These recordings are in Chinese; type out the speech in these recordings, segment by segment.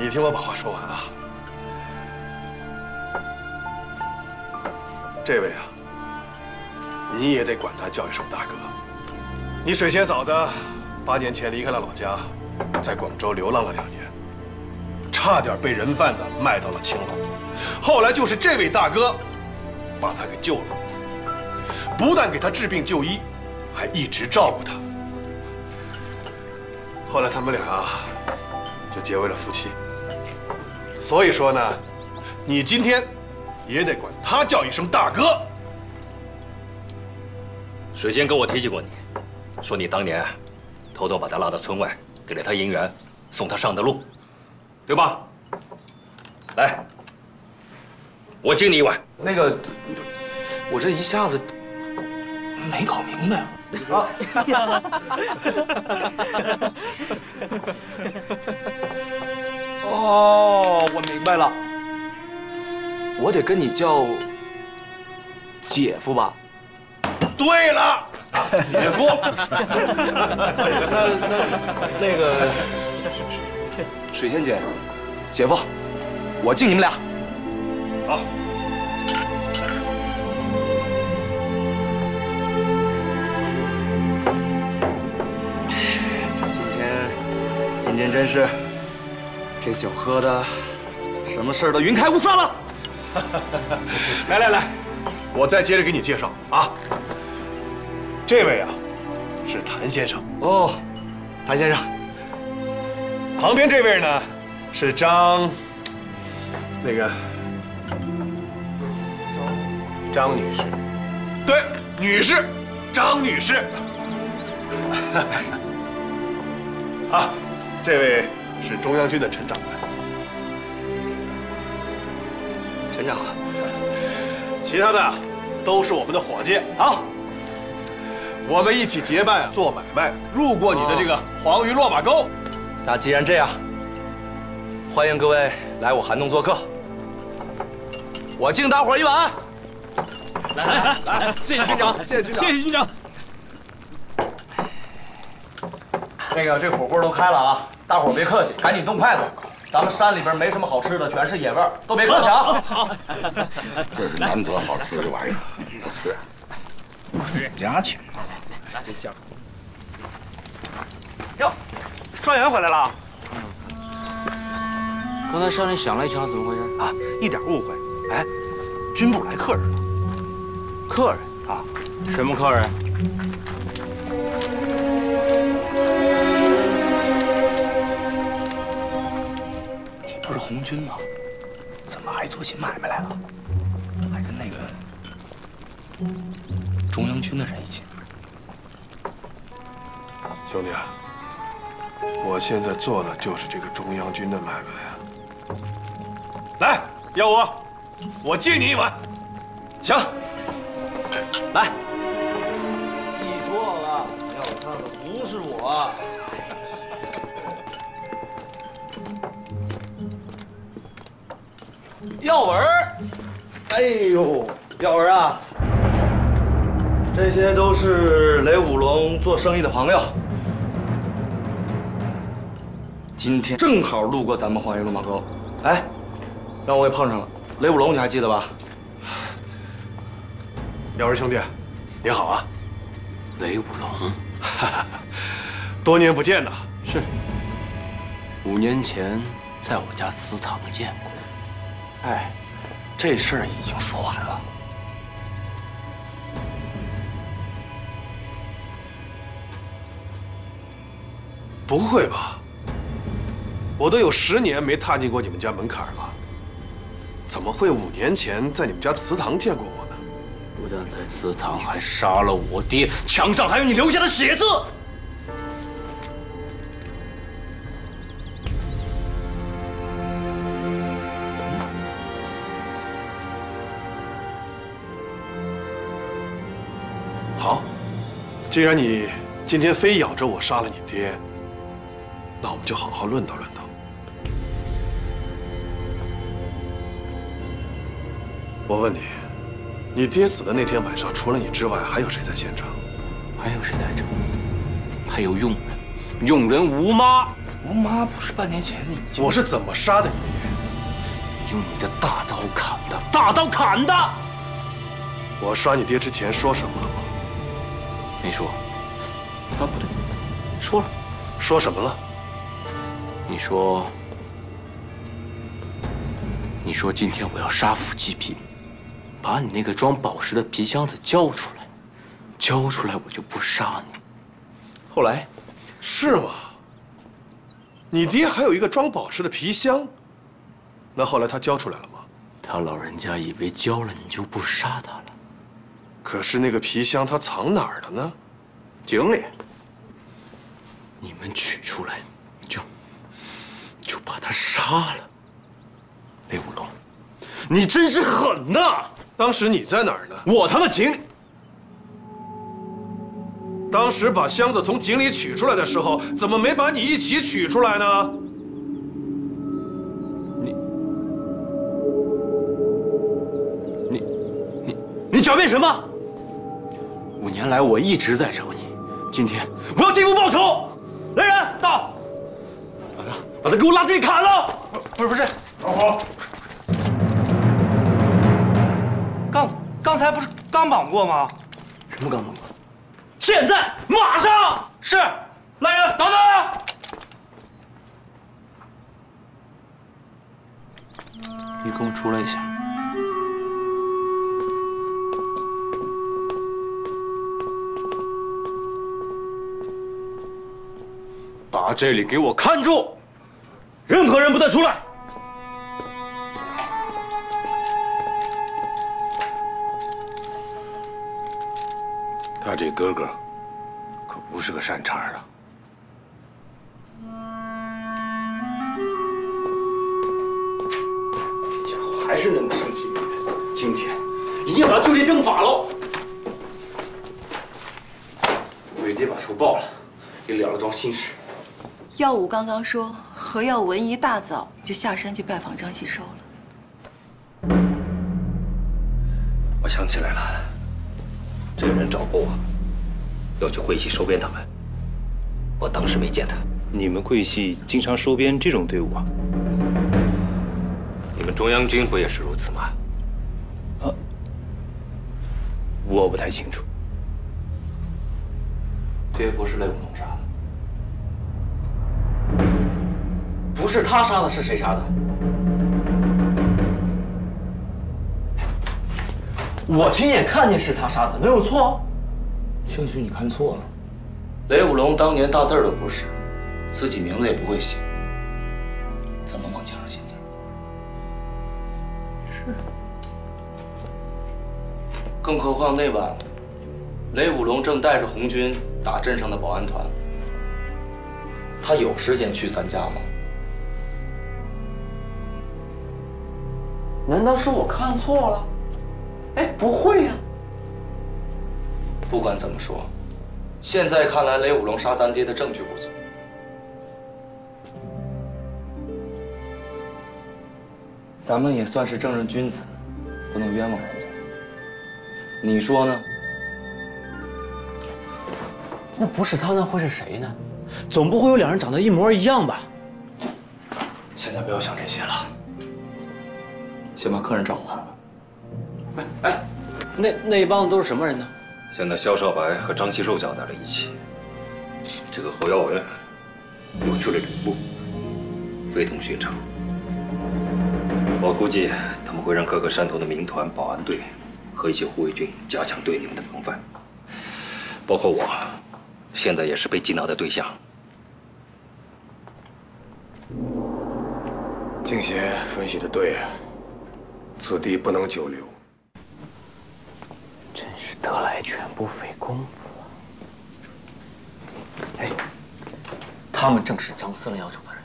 你听我把话说完啊。这位啊，你也得管他叫一声大哥。你水仙嫂子8年前离开了老家，在广州流浪了2年，差点被人贩子卖到了青岛。后来就是这位大哥把他给救了，不但给他治病就医，还一直照顾他。后来他们俩啊，就结为了夫妻。所以说呢，你今天也得管他叫一声大哥。水仙跟我提起过你，说你当年偷偷把他拉到村外，给了他银元，送他上的路，对吧？来，我敬你一碗。那个，我这一下子没搞明白。 好，哦，我明白了，我得跟你叫姐夫吧？对了，姐夫。那个水仙姐，姐夫，我敬你们俩。好。 今天真是，这酒喝的，什么事儿都云开雾散了。来来来，我再接着给你介绍啊。这位啊，是谭先生。哦，谭先生。旁边这位呢，是张女士。对，女士，张女士。啊。 这位是中央军的陈长官。陈长官，其他的都是我们的伙计啊。我们一起结伴做买卖，入过你的这个黄鱼落马沟。那既然这样，欢迎各位来我寒洞做客。我敬大伙一碗。来来来，谢谢军长，谢谢军长，谢谢军长。 这火锅都开了啊，大伙别客气，赶紧动筷子。咱们山里边没什么好吃的，全是野味儿，都别客气啊。好，这是难得好吃的玩意儿，都吃。是家请的，来这香。哟，状元回来了。刚才山里响了一枪，怎么回事？啊，一点误会。哎，军部来客人了。客人啊？什么客人？ 不是红军吗？怎么还做起买卖来了？还跟那个中央军的人一起？兄弟啊，我现在做的就是这个中央军的买卖啊！来，要我敬你一碗。行，来。记错了，要我看看，不是我。 耀文，哎呦，耀文啊，这些都是雷武龙做生意的朋友。今天正好路过咱们黄鱼落马沟，哎，让我给碰上了。雷武龙，你还记得吧？耀文兄弟，你好啊！雷武龙，多年不见呐。是，5年前在我家祠堂见过。 哎，这事儿已经说完了。不会吧？我都有10年没踏进过你们家门槛了，怎么会5年前在你们家祠堂见过我呢？不但在祠堂，还杀了我爹，墙上还有你留下的血渍。 既然你今天非咬着我杀了你爹，那我们就好好论道论道。我问你，你爹死的那天晚上，除了你之外，还有谁在现场？还有谁在这？还有佣人，佣人吴妈。我妈不是半年前已经……我是怎么杀的你爹？用你的大刀砍的，大刀砍的！我杀你爹之前说什么了吗？没说。啊，不对，说了。说什么了？你说。 你说今天我要杀富济贫，把你那个装宝石的皮箱子交出来，交出来我就不杀你。后来，是吗？你爹还有一个装宝石的皮箱，那后来他交出来了吗？他老人家以为交了你就不杀他了，可是那个皮箱他藏哪儿了呢？井里。你们取出来，就把他杀了。 雷五龙，你真是狠呐！当时你在哪儿呢？我他妈井里。当时把箱子从井里取出来的时候，怎么没把你一起取出来呢？你狡辩什么？5年来我一直在找你，今天我要进屋报仇！来人，到，把他给我拉进去砍了！不是。 老虎，刚才不是刚绑过吗？什么刚绑过？现在马上！是，来人，等等！你给我出来一下。把这里给我看住，任何人不得出来。 他这哥哥可不是个善茬啊！这家伙还是那么生气，今天一定把他罪及正法喽！为爹把仇报了，也了了桩心事。耀武刚刚说，何耀文一大早就下山去拜访张吸收了。我想起来了。 这个人找过我，要去桂系收编他们。我当时没见他。你们桂系经常收编这种队伍啊？你们中央军不也是如此吗？啊，我不太清楚。爹不是雷武龙杀的，不是他杀的，是谁杀的？我亲眼看见是他杀的，能有错、啊？兴许你看错了。雷武龙当年大字儿都不识，自己名字也不会写，怎么往墙上写字？是。更何况那晚，雷武龙正带着红军打镇上的保安团，他有时间去咱家吗？难道是我看错了？ 哎，不会呀！不管怎么说，现在看来，雷武龙杀咱爹的证据不足。咱们也算是正人君子，不能冤枉人家。你说呢？那不是他，那会是谁呢？总不会有两人长得一模一样吧？现在不要想这些了，先把客人照顾好吧。 哎，那帮子都是什么人呢？现在肖少白和张七寿搅在了一起，这个侯耀文又去了旅部，非同寻常。我估计他们会让各个山头的民团、保安队和一些护卫军加强对你们的防范，包括我，现在也是被缉拿的对象。静协分析的对啊，此地不能久留。 真是得来全不费工夫啊！哎，他们正是张司令要找的人，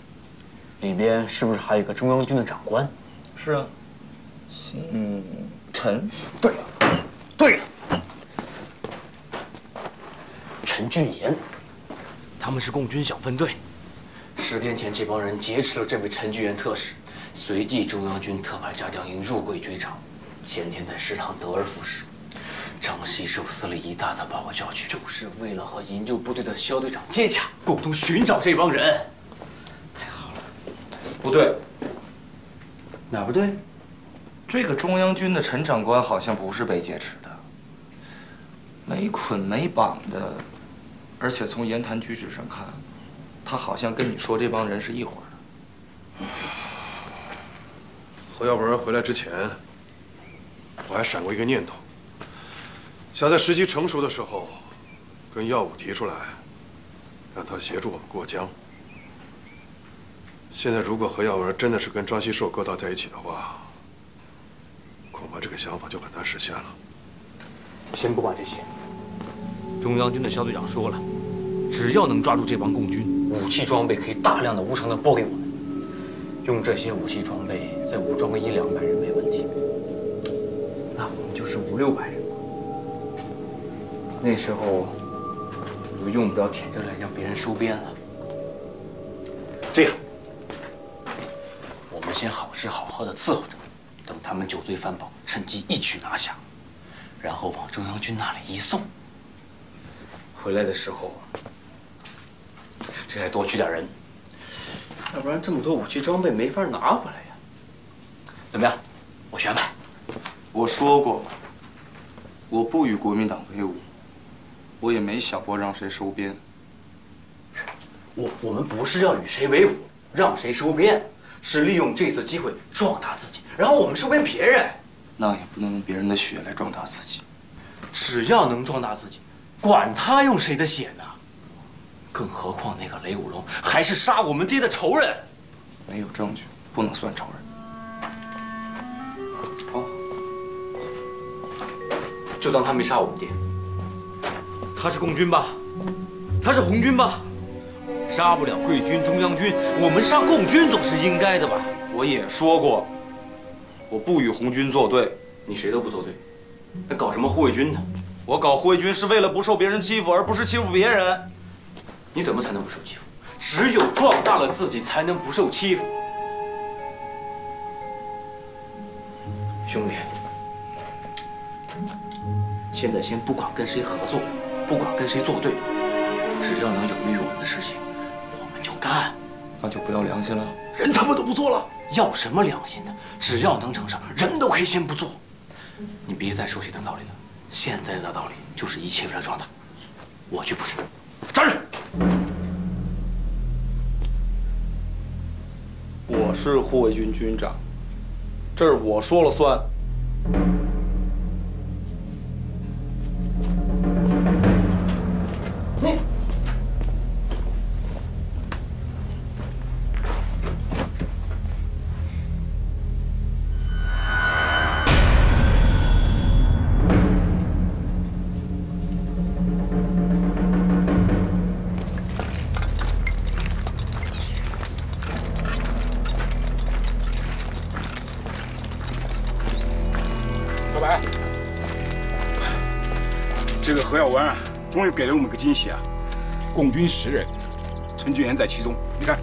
里边是不是还有一个中央军的长官？是啊，姓陈。对了，对了，陈俊言。他们是共军小分队，10天前这帮人劫持了这位陈俊言特使，随即中央军特派嘉将营入桂追查，前天在食堂得而复失。 张吸收司令一大早把我叫去，就是为了和营救部队的肖队长接洽，共同寻找这帮人。不对，哪不对？这个中央军的陈长官好像不是被劫持的，没捆没绑的，而且从言谈举止上看，他好像跟你说这帮人是一伙的。侯耀文回来之前，我还闪过一个念头，想在时机成熟的时候，跟耀武提出来，让他协助我们过江。 现在，如果何耀文真的是跟张希寿勾搭在一起的话，恐怕这个想法就很难实现了。先不管这些，中央军的肖队长说了，只要能抓住这帮共军，武器装备可以大量的无偿的拨给我们，用这些武器装备再武装个100-200人没问题。那我们就是500-600人吧。那时候，你们用不着铁证来让别人收编了。这样。 先好吃好喝的伺候着，等他们酒醉饭饱，趁机一举拿下，然后往中央军那里一送。回来的时候，这还多取点人，要不然这么多武器装备没法拿回来呀。怎么样？我选吧。我说过，我不与国民党为伍，我也没想过让谁收编。我们不是要与谁为伍，让谁收编。 是利用这次机会壮大自己，然后我们收编别人，那也不能用别人的血来壮大自己。只要能壮大自己，管他用谁的血呢？更何况那个雷五龙还是杀我们爹的仇人，没有证据不能算仇人。好，就当他没杀我们爹。他是共军吧？他是红军吧？ 杀不了贵军、中央军，我们杀共军总是应该的吧？我也说过，我不与红军作对。你谁都不作对，那搞什么护卫军呢？我搞护卫军是为了不受别人欺负，而不是欺负别人。你怎么才能不受欺负？只有壮大了自己，才能不受欺负。兄弟，现在先不管跟谁合作，不管跟谁作对，只要能有利于我们的事情。 干，那就不要良心了。人他妈都不做了，要什么良心呢？只要能成事，人都可以先不做。你别再说些大道理了，现在的道理就是一切为了壮大。我去不是，站住！我是护卫军军长，这是我说了算。 终于给了我们个惊喜啊！共军10人，陈俊言在其中。你看，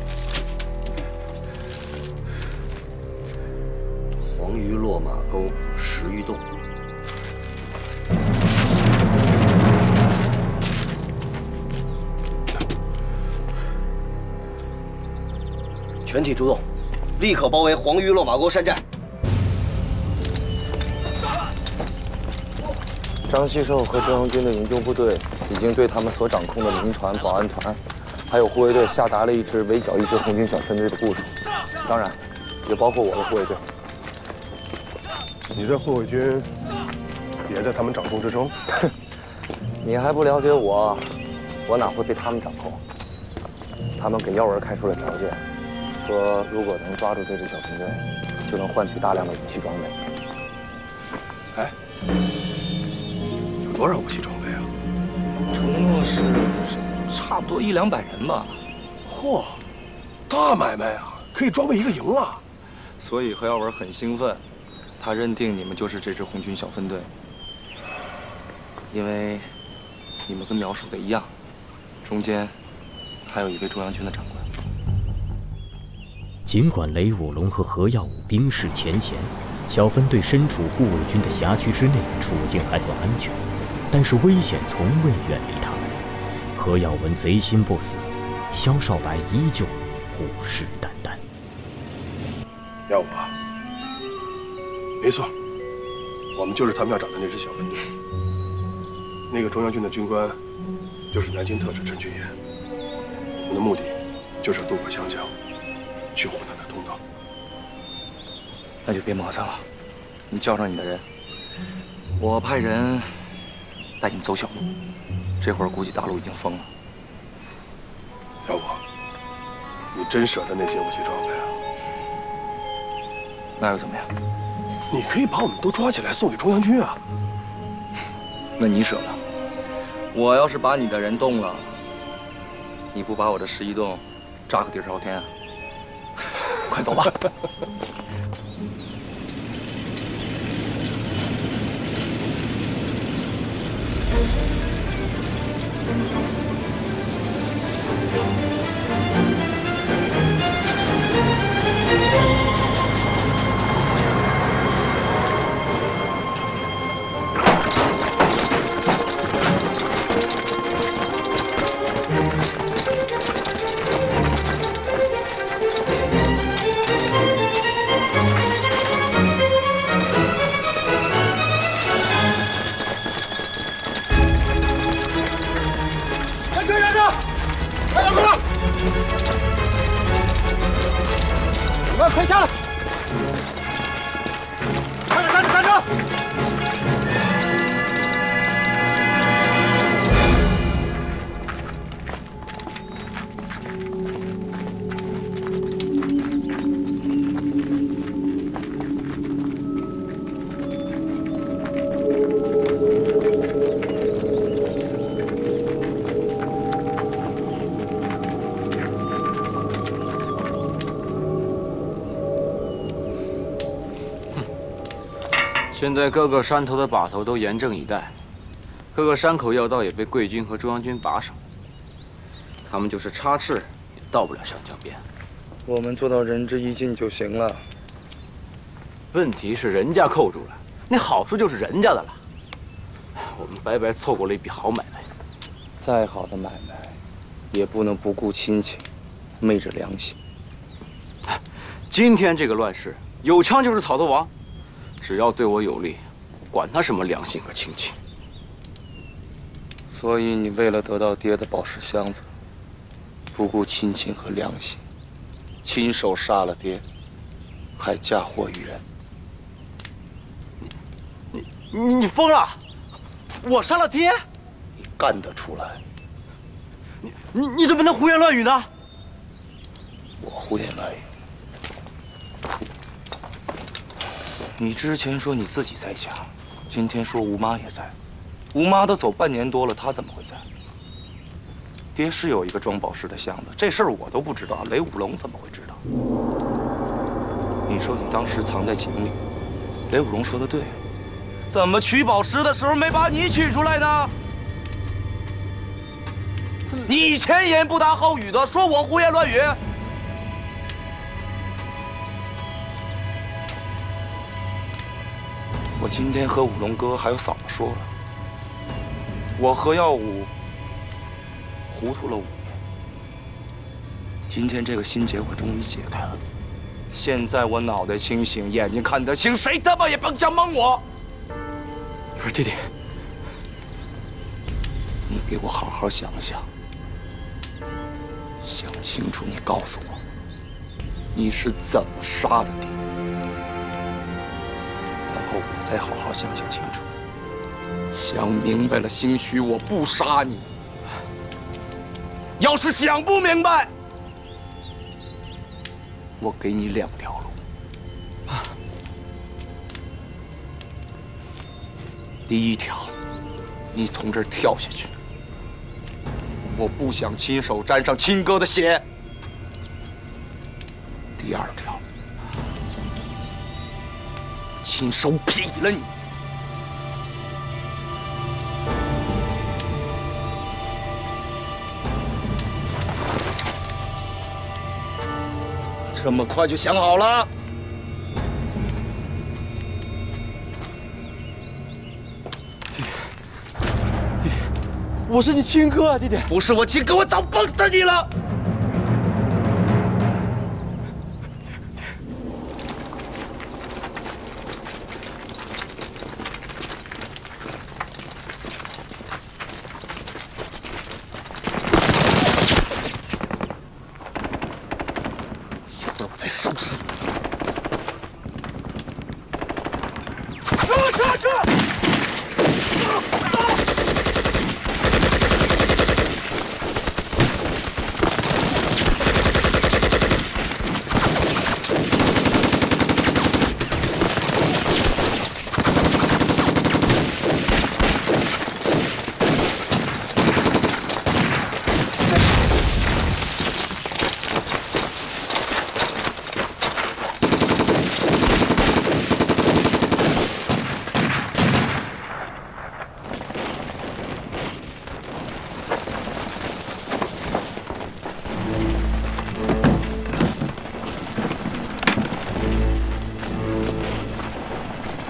黄鱼落马沟，石鱼洞。全体出动，立刻包围黄鱼落马沟山寨。张希寿和中央军的营救部队。 已经对他们所掌控的民船、保安船，还有护卫队下达了一支围剿一支红军小分队的部署，当然，也包括我的护卫队。你这护卫军也在他们掌控之中？你还不了解我，我哪会被他们掌控？他们给耀文开出了条件，说如果能抓住这支小分队，就能换取大量的武器装备。哎，有多少武器装备？ 承诺是差不多100-200人吧。嚯，大买卖啊，可以装备一个营了。所以何耀文很兴奋，他认定你们就是这支红军小分队，因为你们跟描述的一样，中间还有一位中央军的长官。尽管雷五龙和何耀武冰释前嫌，小分队身处护卫军的辖区之内，处境还算安全。 但是危险从未远离他们。何耀文贼心不死，萧少白依旧虎视眈眈。要我啊？没错，我们就是他们要找的那支小分队。那个中央军的军官就是南京特使陈群言。我们的目的就是要渡过湘江，去湖南的通道。那就别磨蹭了，你叫上你的人，我派人带你们走小路。这会儿估计大陆已经封了。要不，你真舍得那些武器装备啊？ 那又怎么样？你可以把我们都抓起来送给中央军啊！那你舍得？我要是把你的人动了，你不把我的11洞炸个底朝天啊？快走吧！现在各个山头的把头都严阵以待，各个山口要道也被贵军和中央军把守。他们就是插翅也到不了湘江边。我们做到仁至义尽就行了。问题是人家扣住了，那好处就是人家的了。我们白白错过了一笔好买卖。再好的买卖，也不能不顾亲情，昧着良心。今天这个乱世，有枪就是草头王。 只要对我有利，管他什么良心和亲情。所以你为了得到爹的宝石箱子，不顾亲情和良心，亲手杀了爹，还嫁祸于人。你疯了！我杀了爹？你干得出来？你怎么能胡言乱语呢？我胡言乱语。 你之前说你自己在家，今天说吴妈也在，吴妈都走半年多了，她怎么会在？爹是有一个装宝石的箱子，这事儿我都不知道，雷五龙怎么会知道？你说你当时藏在井里，雷五龙说的对，怎么取宝石的时候没把你取出来呢？你前言不搭后语的，说我胡言乱语。 我今天和五龙哥还有嫂子说了，我和耀武糊涂了5年，今天这个心结我终于解开了。现在我脑袋清醒，眼睛看得清，谁他妈也甭想蒙我。不是弟弟，你给我好好想想，想清楚，你告诉我，你是怎么杀的爹？ 我再好好想想清楚，想明白了，兴许我不杀你；要是想不明白，我给你2条路。第1条，你从这儿跳下去。我不想亲手沾上亲哥的血。第2条。 亲手劈了你！这么快就想好了？弟弟，弟弟，我是你亲哥啊，弟弟！不是我亲哥，我早崩死你了！在收拾你！给我下去！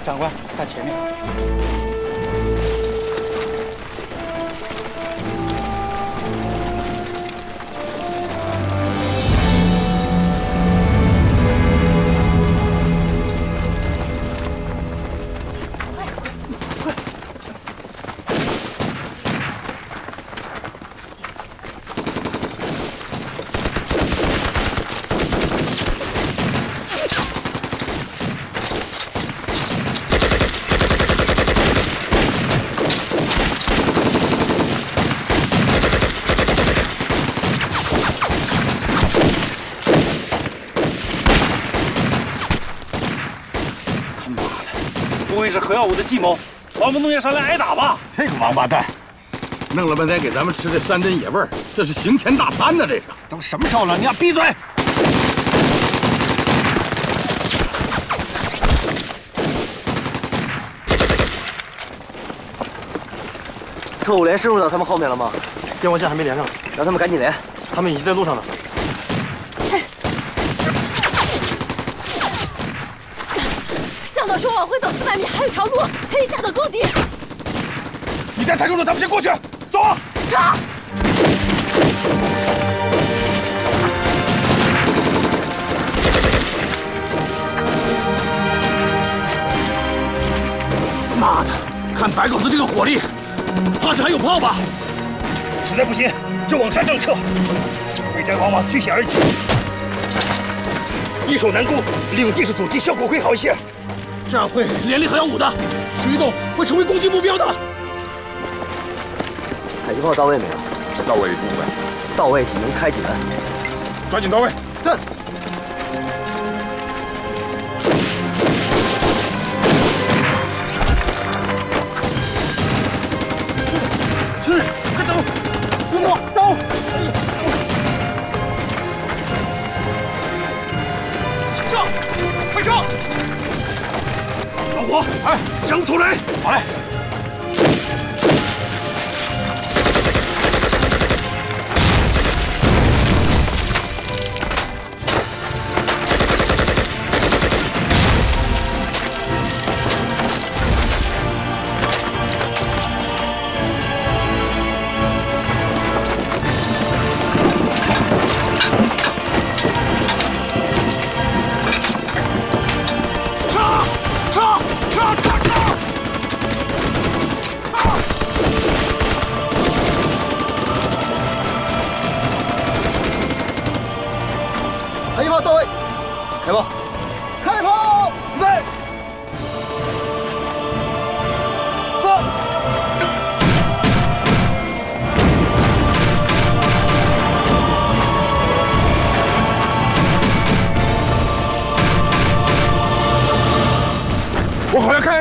长官在前面。快快！这是何耀武的计谋，王不动要上来挨打吧？这个王八蛋，弄了半天给咱们吃的山珍野味儿，这是行前大餐呢！这是都什么时候了，你俩闭嘴！ 特务连深入到他们后面了吗？电话线还没连上，让他们赶紧连，他们已经在路上了。 说往回走400米，还有一条路可以下到沟底。你带太重了，咱们先过去。走啊！撤。 妈的，看白狗子这个火力，怕是还有炮吧？实在不行就往山上撤。这肥宅王八据险而击，易守难攻，利用地势阻击效果会好一些。 这样会连累何耀武的，徐栋会成为攻击目标的。迫击炮到位没有？到位一部分，到位只能开几门，抓紧到位。站。兄弟，快走！徐栋，走！上，快上！ 老虎，哎，扔土雷，好嘞！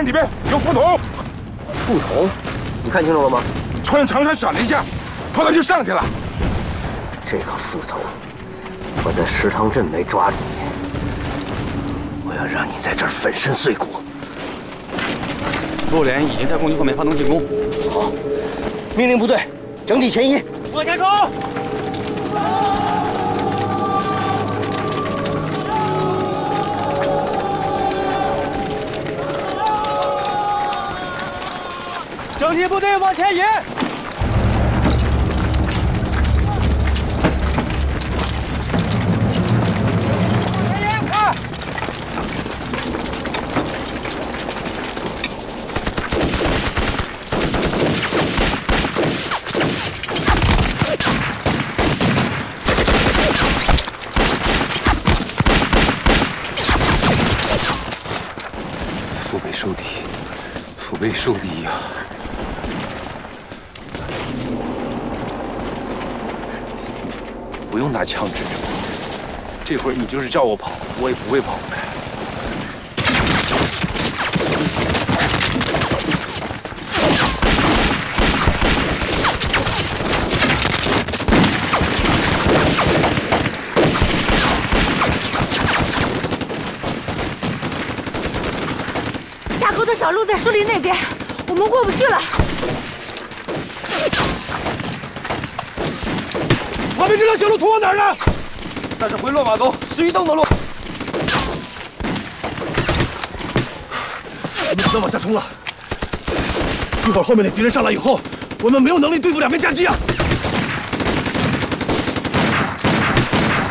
里边有副头，副头，你看清楚了吗？穿着长衫闪了一下，后来就上去了。这个副头，我在石塘镇没抓住你，我要让你在这儿粉身碎骨。陆连已经在攻击后面发动进攻。好，命令部队整体前移，往前冲！ 整体部队往前移。前移，看！备受敌呀！不用拿枪指着我，这会儿你就是叫我跑，我也不会跑的。 小路在树林那边，我们过不去了。旁边这条小路通往哪儿呢？那是回落马沟石鱼洞的路。我们只能往下冲了。一会儿后面的敌人上来以后，我们没有能力对付两边夹击啊！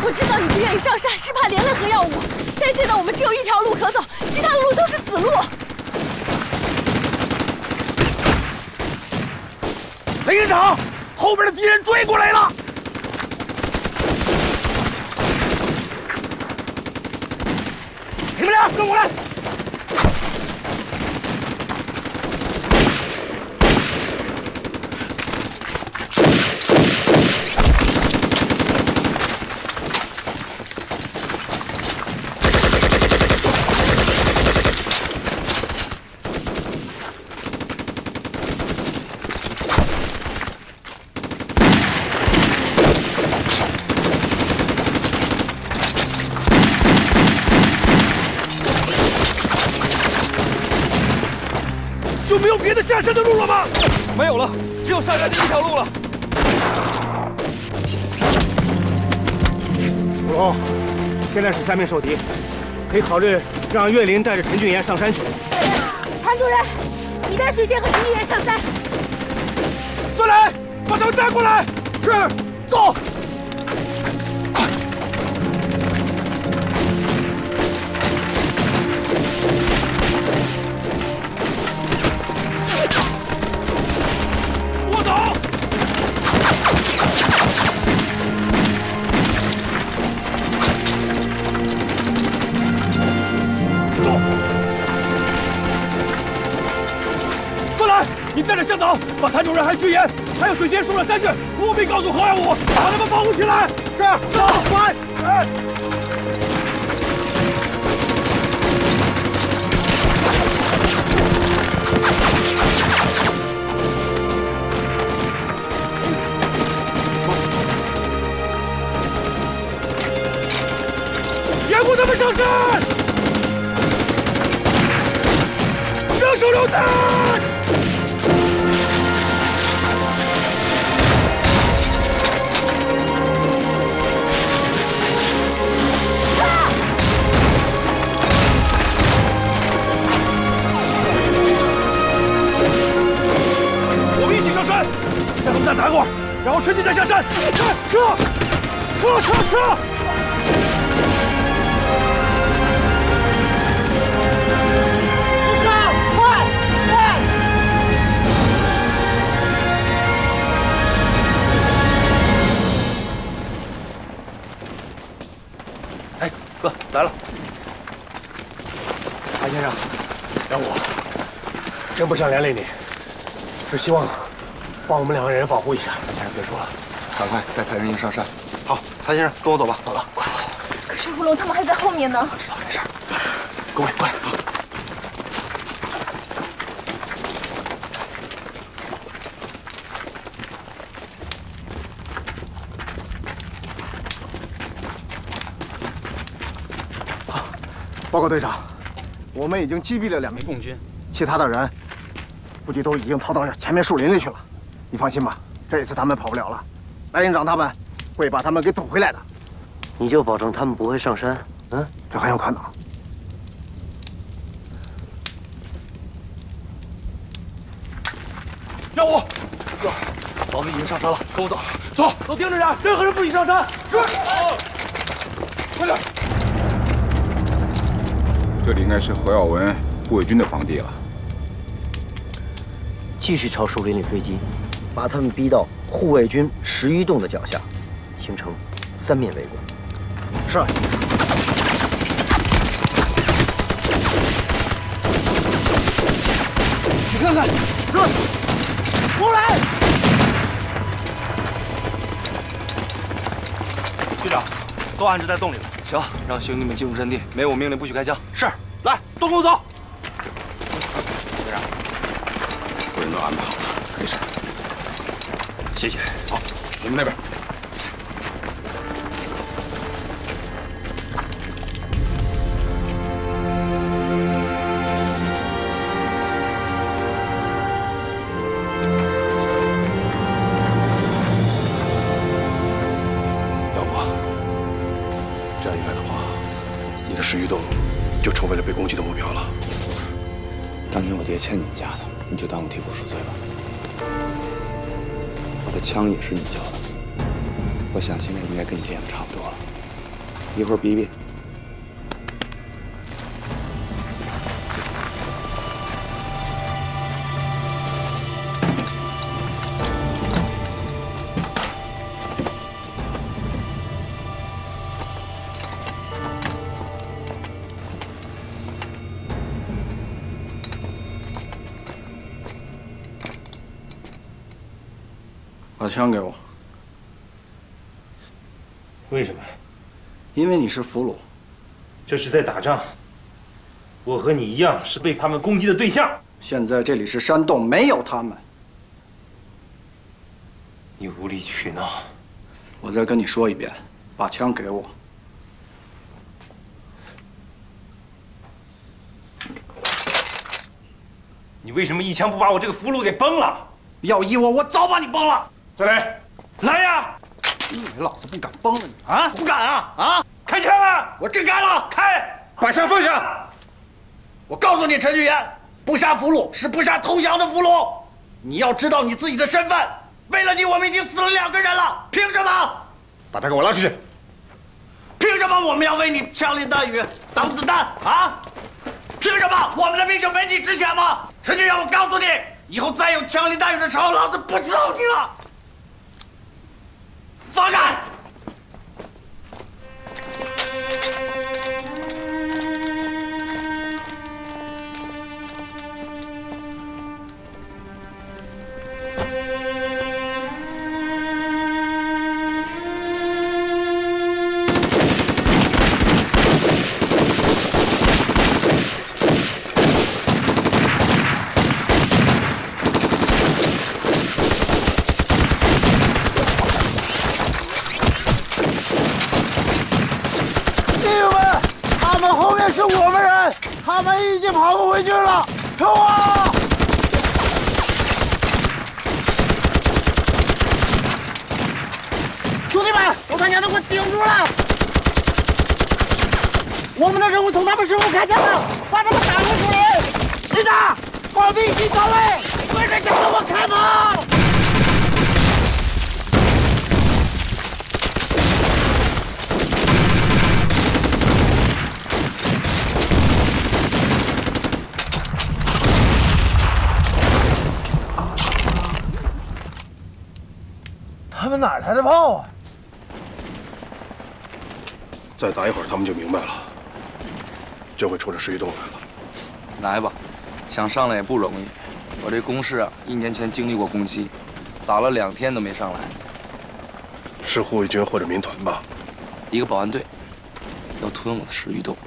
我知道你不愿意上山，是怕连累和药物，但现在我们只有一条路可走，其他的路都是死路。 雷营长，后边的敌人追过来了！你们俩跟我来！下山的路了吗？没有了，只有上山的一条路了。古龙，现在是三面受敌，可以考虑让岳林带着陈俊言上山去。谭主任，你带水仙和陈俊言上山。孙磊，把他们带过来。是，走。 向导，把谭主任、还有军言、还有水仙送上山去，务必告诉侯耀武，把他们保护起来。是，走，快！哎，掩护他们上山，扔手榴弹。 让他们再打会儿，然后趁机再下山。撤！不杀，快！哎，哥来了，韩先生，让我真不想连累你，只希望。 帮我们两个人保护一下，谭先生别说了，赶快带谭仁英上山。好，谭先生跟我走吧，走了，快！可是胡龙他们还在后面呢。我知道，没事，走，各位快啊！好，报告队长，我们已经击毙了两名共军，其他的人估计都已经逃到前面树林里去了。 你放心吧，这一次他们跑不了了，白营长他们会把他们给堵回来的。你就保证他们不会上山？嗯，这很有可能。耀武，哥，嫂子已经上山了，跟我走，走，都盯着点，任何人不许上山。是，快点。这里应该是侯耀文护卫军的防地了。继续朝树林里追击。 把他们逼到护卫军石鱼洞的脚下，形成三面围攻。是。看看，出来！局长，都安置在洞里了。行，让兄弟们进入阵地，没我命令不许开枪。是，来，动跟我走。队长，夫人都安排好了，没事。谢谢。好，你们那边。 石鱼洞就成为了被攻击的目标了。当年我爹欠你们家的，你就当我替父赎罪吧。我的枪也是你教的，我想现在应该跟你练的差不多了。一会儿比比。把枪给我。为什么？因为你是俘虏。这是在打仗。我和你一样是被他们攻击的对象。现在这里是山洞，没有他们。你无理取闹。我再跟你说一遍，把枪给我。你为什么一枪不把我这个俘虏给崩了？要依我，我早把你崩了。 再来，来呀！你老子不敢崩了你啊！不敢啊！啊！开枪啊！我真开了！开！把枪放下！我告诉你，陈俊言，不杀俘虏是不杀投降的俘虏。你要知道你自己的身份。为了你，我们已经死了2个人了，凭什么？把他给我拉出去！凭什么我们要为你枪林弹雨、挡子弹啊？凭什么我们的命就没你值钱吗？陈俊言，我告诉你，以后再有枪林弹雨的时候，老子不伺候你了。 放开！他们已经跑不回去了，冲啊！兄弟们，我把娘都给我顶住了！我们的任务从他们身后开枪了，把他们打回去！队长，炮兵进到位，跟着向我开炮！ 他们哪来的炮啊？再打一会儿，他们就明白了，就会冲着石鱼洞来了。来吧，想上来也不容易。我这工事啊，1年前经历过攻击，打了2天都没上来。是护卫军或者民团吧？一个保安队要吞我的石鱼洞。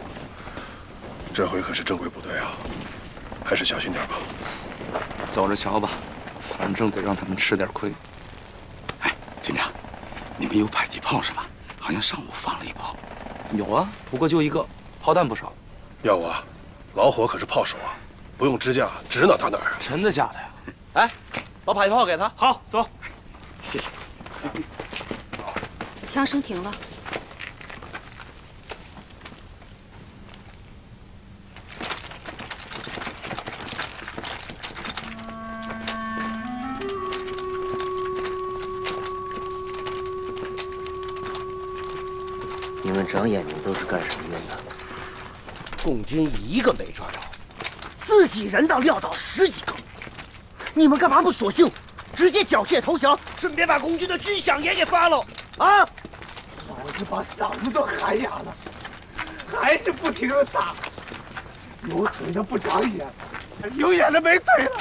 这回可是正规部队啊，还是小心点吧。走着瞧吧，反正得让他们吃点亏。 军长，你们有迫击炮是吧？好像上午放了一炮。有啊，不过就一个，炮弹不少。要我，老火可是炮手啊，不用支架，指哪打哪啊。真的假的呀？哎，把迫击炮给他。好，走。谢谢。枪声停了。长眼睛都是干什么的呢？共军一个没抓着，自己人倒撂倒10几个。你们干嘛不索性直接缴械投降，顺便把共军的军饷也给发了啊？老子把嗓子都喊哑了，还是不停的打。有嘴的不长眼，有眼的没腿了。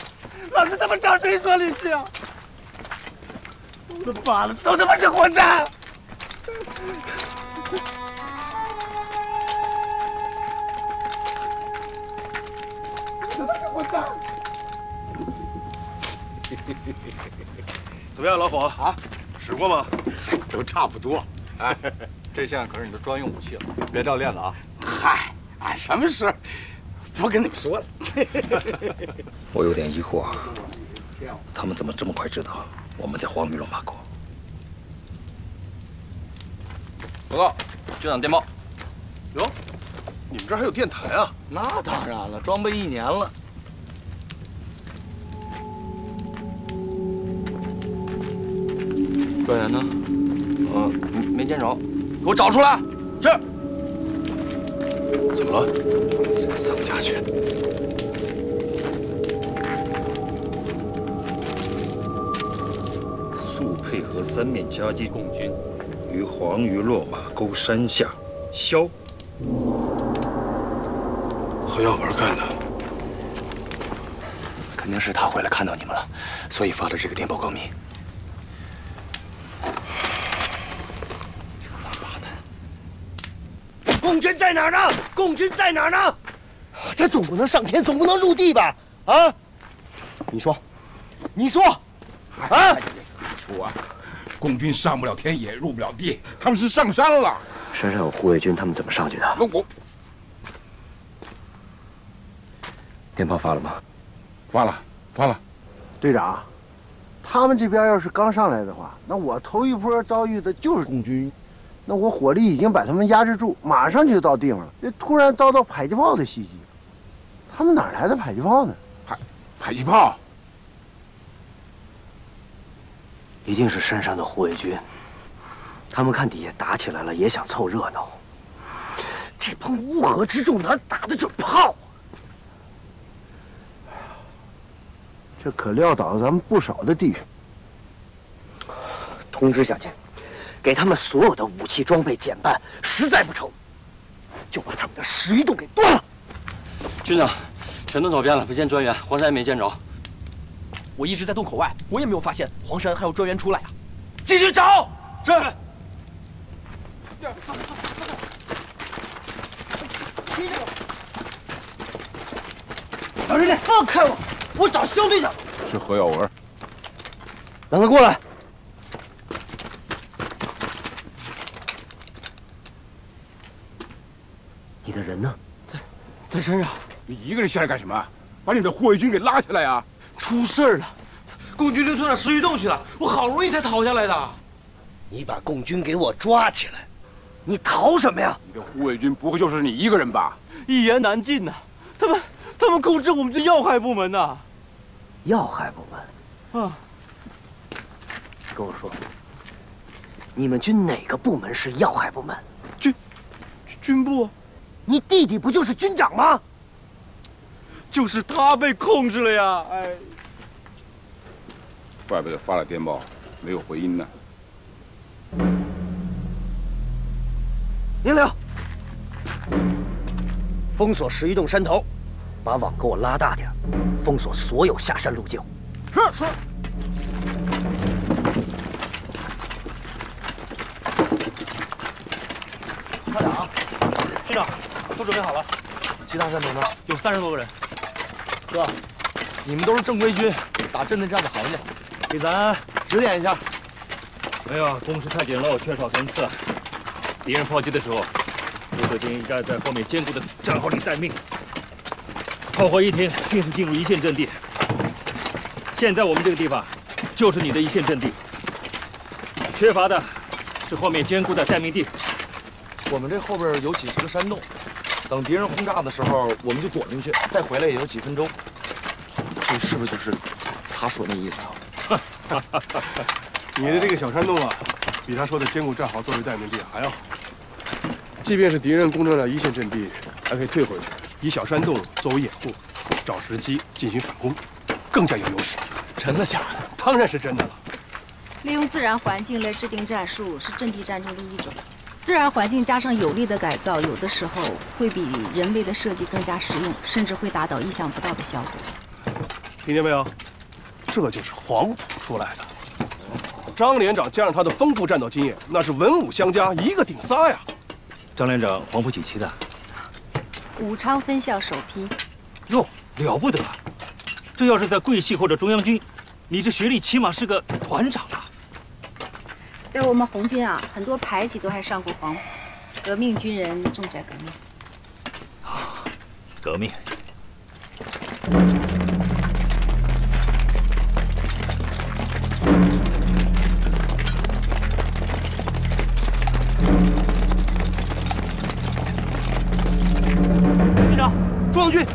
老子他妈找谁说理去啊？我的妈了，都他妈是混蛋！都他妈是混蛋！怎么样，老虎啊？使过吗？都差不多。哎，这下可是你的专用武器了，别掉链子啊！嗨，俺什么事？ 不跟你们说了，我有点疑惑，他们怎么这么快知道我们在黄鱼龙马国？报告，局长电报。哟，你们这还有电台啊？那当然了，装备1年了。专员呢？嗯，没见着，给我找出来。是。怎么了？ 丧家犬！速配合3面夹击共军，于黄鱼落马沟山下消。和药丸干的，肯定是他回来看到你们了，所以发了这个电报告密。王八蛋！共军在哪儿呢？共军在哪儿呢？ 他总不能上天，总不能入地吧？啊！你说，你说，啊！你说，共军上不了天，也入不了地，他们是上山了。山上有护卫军，他们怎么上去的？那我电报发了吗？发了，发了。队长，他们这边要是刚上来的话，那我头一波遭遇的就是共军。 那我火力已经把他们压制住，马上就到地方了。这突然遭到迫击炮的袭击，他们哪来的迫击炮呢？迫击炮，一定是山上的护卫军。他们看底下打起来了，也想凑热闹。这帮乌合之众哪打得准炮啊？这可撂倒咱们不少的弟兄。通知下去。 给他们所有的武器装备减半，实在不成，就把他们的食鱼洞给端了。军长，全都找遍了，没见专员，黄山也没见着。我一直在洞口外，我也没有发现黄山还有专员出来呀、啊。继续找，是。老师，你放开我，我找肖队长。是何耀文，让他过来。 你的人呢？在山上。你一个人下来干什么？把你的护卫军给拉下来啊！出事了，共军溜村长石鱼洞去了，我好容易才逃下来的。你把共军给我抓起来，你逃什么呀？你的护卫军不会就是你一个人吧？一言难尽呐、啊，他们控制我们的要害部门呐、啊。要害部门？啊。跟我说，你们军哪个部门是要害部门？军部。 你弟弟不就是军长吗？就是他被控制了呀！哎，外边发了电报，没有回音呢。明令，封锁石鱼洞山头，把网给我拉大点，封锁所有下山路径。是。 都准备好了，其他山头呢？有30多个人。哥，你们都是正规军，打阵地战的行家，给咱指点一下。没有，攻势太简陋，缺少层次。敌人炮击的时候，陆克军应该在后面坚固的战壕里待命，炮火一停，迅速进入一线阵地。现在我们这个地方就是你的一线阵地，缺乏的是后面坚固的待命地。我们这后边有几十个山洞。 等敌人轰炸的时候，我们就躲进去，再回来也有几分钟。这是不是就是他说那意思啊？你的这个小山洞啊，比他说的坚固战壕作为待命地还要好。即便是敌人攻占了一线阵地，还可以退回去，以小山洞作为掩护，找时机进行反攻，更加有优势。真的假的？当然是真的了。利用自然环境来制定战术，是阵地战中的一种。 自然环境加上有力的改造，有的时候会比人为的设计更加实用，甚至会达到意想不到的效果。听见没有？这就是黄埔出来的。张连长加上他的丰富战斗经验，那是文武相加，一个顶仨呀。张连长，黄埔几期的？武昌分校首批。哟，了不得！这要是在桂系或者中央军，你这学历起码是个团长啊。在我们红军啊，很多排级都还上过黄埔，革命军人重在革命。 革命。军长，朱将军。